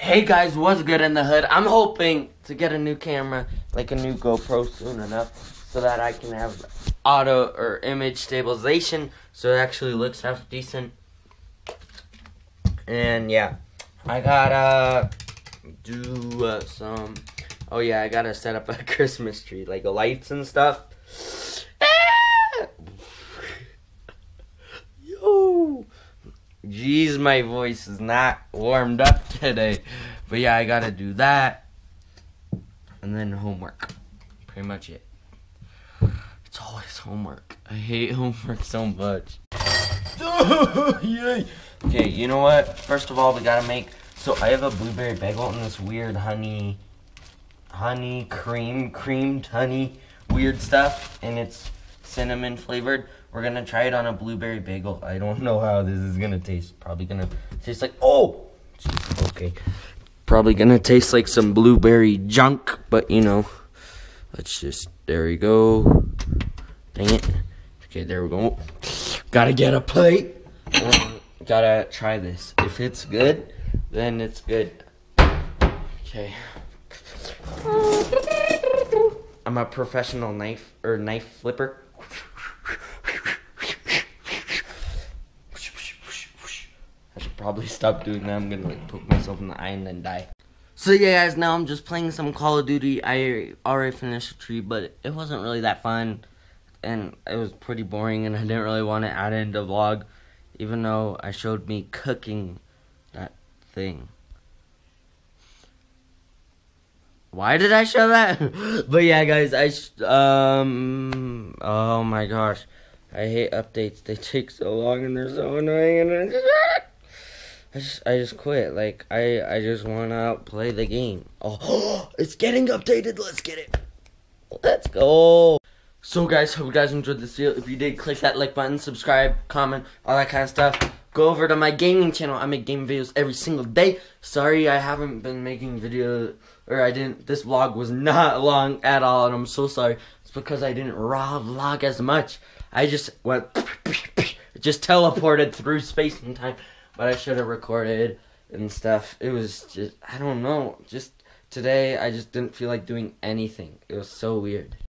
Hey guys, what's good in the hood? I'm hoping to get a new camera, like a new GoPro soon enough, so that I can have auto or image stabilization, so it actually looks half decent. And yeah, I gotta do some, oh yeah, I gotta set up a Christmas tree, like lights and stuff. Jeez, my voice is not warmed up today. But yeah, I gotta do that. And then homework. Pretty much it. It's always homework. I hate homework so much. Yay. Okay, you know what? First of all, we gotta make... So I have a blueberry bagel and this weird creamed honey, weird stuff. And it's cinnamon flavored. We're gonna try it on a blueberry bagel. I don't know how this is gonna taste. Probably gonna taste like, oh! Jeez, okay. Probably gonna taste like some blueberry junk, but you know. Let's just, there we go. Dang it. Okay, there we go. Gotta get a plate. Gotta try this. If it's good, then it's good. Okay. I'm a professional knife flipper. Probably stop doing that. I'm gonna like poke myself in the eye and then die. So yeah guys, now I'm just playing some Call of Duty. I already finished the tree, but it wasn't really that fun and it was pretty boring and I didn't really want to add it into the vlog, even though I showed me cooking that thing. Why did I show that? But yeah guys, oh my gosh, I hate updates. They take so long and they're so annoying and I just quit. Like, I just wanna play the game. Oh, it's getting updated. Let's get it. Let's go. So guys, hope you guys enjoyed this video. If you did, click that like button, subscribe, comment, all that kind of stuff. Go over to my gaming channel. I make game videos every single day. Sorry, I haven't been making videos, or I didn't. This vlog was not long at all, and I'm so sorry. It's because I didn't raw vlog as much. I just went, just teleported through space and time. But I should have recorded and stuff. It was just, I don't know. Just today, I just didn't feel like doing anything. It was so weird.